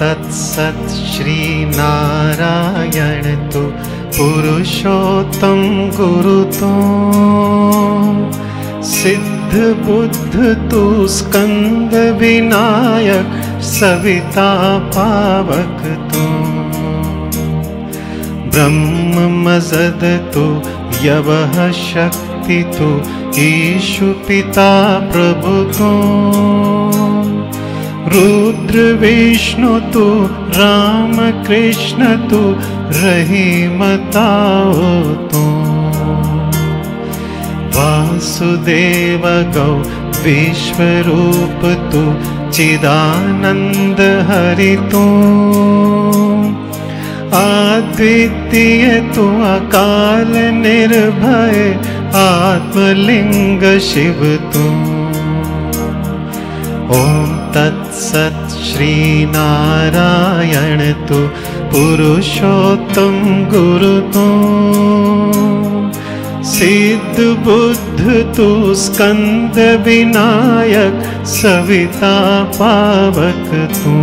तत्सत श्री नारायण तु पुरुषोत्तम गुरु तो सिद्ध बुद्ध तु स्कंद विनायक सविता पावक तो ब्रह्म मजद तु यवह शक्ति तु ईशु पिता प्रभु तो रुद्र विष्णु तु राम कृष्ण तु रहीमताओ तू वासुदेव गौ विश्वरूप तु चिदानंद हरि तू अद्वितीय तु अकाल निर्भय आत्मलिंग शिव तू। ओम तत्सत श्री नारायण तु पुरुषोत्तम गुरु तु सिद्ध बुद्ध तु स्कंद विनायक सविता पावक तू।